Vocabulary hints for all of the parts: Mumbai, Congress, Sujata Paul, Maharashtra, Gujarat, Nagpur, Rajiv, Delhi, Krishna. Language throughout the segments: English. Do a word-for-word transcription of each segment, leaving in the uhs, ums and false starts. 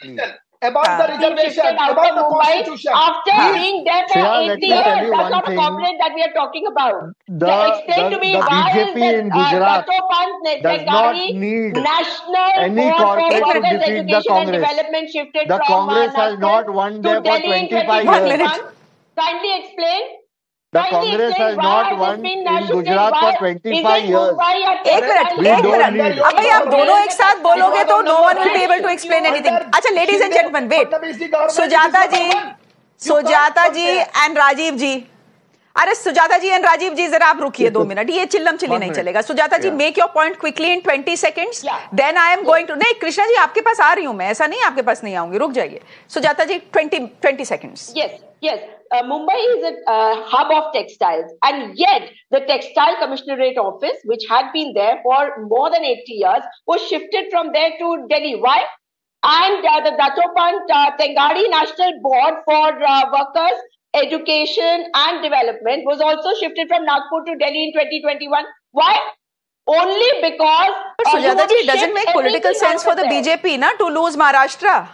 basically. About uh, the reservation, about the constitution. After yeah. being there for Shreya, eighty years, that's not a complaint that we are talking about. The, so explain the, to me the why B J P is the uh, Dattopant Thengadi National Board for Workers' Education and Development shifted the from Congress uh, has not won there for twenty-five years. Kindly explain. The Congress has not won in Gujarat for twenty-five years. एक मिनट, एक minute. अब भाई आप दोनों एक साथ बोलोगे तो no one will be able to explain anything. अच्छा, ladies and gentlemen, wait. Sujata ji, Sujata ji and Rajiv ji. अरे सुजाता जी एंड राजीव जी जरा आप रुकिए दो मिनट, ये चिल्लम चिल्ली नहीं चलेगा. Sujata ji make your point quickly in twenty seconds, then I am going to. नहीं कृष्णा जी आपके पास आ रही हूं मैं, ऐसा नहीं आपके पास नहीं आऊंगी, रुक जाइए. Sujata ji twenty twenty seconds. Yes yes Mumbai is a uh, hub of textiles, and yet the Textile Commissionerate office, which had been there for more than eighty years, was shifted from there to Delhi. Why? And uh, the Dattopant uh, Thengadi National Board for uh, Workers Education and Development was also shifted from Nagpur to Delhi in twenty twenty-one. Why? Only because... But Sujata ji, it doesn't make political sense for the B J P na, to lose Maharashtra.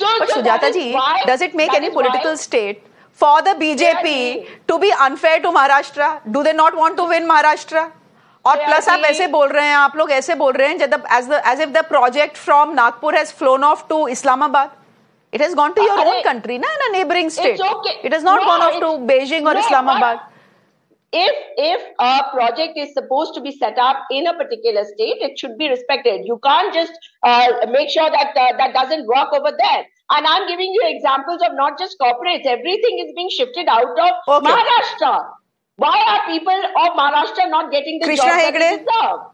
So, but so Sujata ji, why, does it make any political state for the B J P to be unfair to Maharashtra? Do they not want to win Maharashtra? और plus आप ऐसे बोल रहे हैं, आप लोग ऐसे बोल रहे हैं जब as the as if the project from Nagpur has flown off to Islamabad. It has gone to your own country, na, in a neighboring state. It's okay. It has not no, gone off to Beijing or no, Islamabad. If if a project is supposed to be set up in a particular state, it should be respected. You can't just uh, make sure that uh, that doesn't work over there. And I'm giving you examples of not just corporates. Everything is being shifted out of okay. Maharashtra. Why are people of Maharashtra not getting the Krishna jobs Hegde. that they deserve?